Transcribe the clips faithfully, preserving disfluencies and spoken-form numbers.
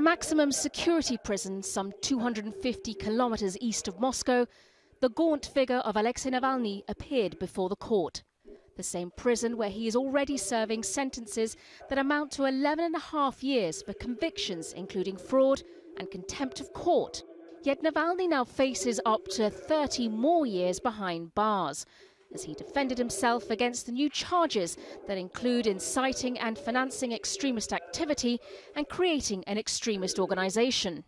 a maximum security prison some two hundred fifty kilometers east of Moscow, the gaunt figure of Alexei Navalny appeared before the court. The same prison where he is already serving sentences that amount to eleven and a half years for convictions including fraud and contempt of court. Yet Navalny now faces up to thirty more years behind bars, as he defended himself against the new charges that include inciting and financing extremist activity and creating an extremist organization.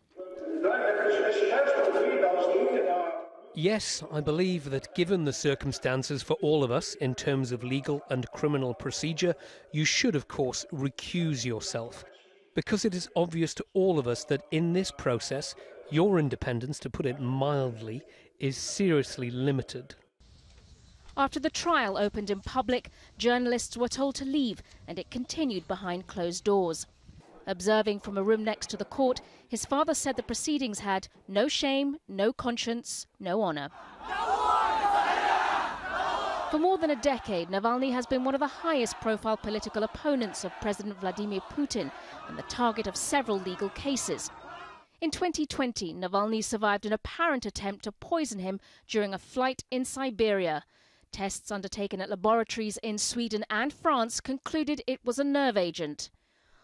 Yes, I believe that given the circumstances for all of us in terms of legal and criminal procedure, you should of course recuse yourself, because it is obvious to all of us that in this process, your independence, to put it mildly, is seriously limited. After the trial opened in public, journalists were told to leave, and it continued behind closed doors. Observing from a room next to the court, his father said the proceedings had no shame, no conscience, no honour. For more than a decade, Navalny has been one of the highest-profile political opponents of President Vladimir Putin and the target of several legal cases. In twenty twenty, Navalny survived an apparent attempt to poison him during a flight in Siberia. Tests undertaken at laboratories in Sweden and France concluded it was a nerve agent.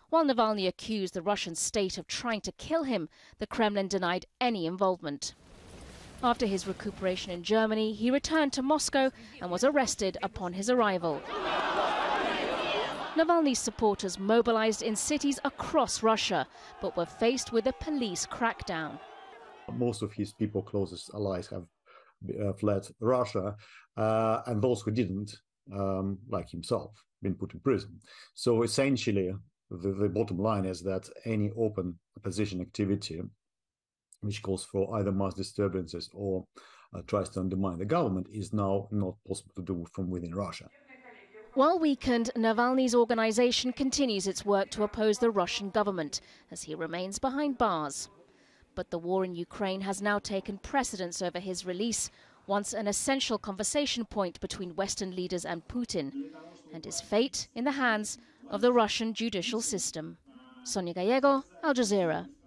While Navalny accused the Russian state of trying to kill him, the Kremlin denied any involvement. After his recuperation in Germany, he returned to Moscow and was arrested upon his arrival. Navalny's supporters mobilized in cities across Russia, but were faced with a police crackdown. Most of his people, closest allies, have uh, fled Russia, uh, and those who didn't, um, like himself, been put in prison. So essentially, The, the bottom line is that any open opposition activity which calls for either mass disturbances or uh, tries to undermine the government is now not possible to do from within Russia. While weakened, Navalny's organization continues its work to oppose the Russian government as he remains behind bars. But the war in Ukraine has now taken precedence over his release, once an essential conversation point between Western leaders and Putin, and his fate in the hands of the Russian judicial system. Sonia Gallego, Al Jazeera.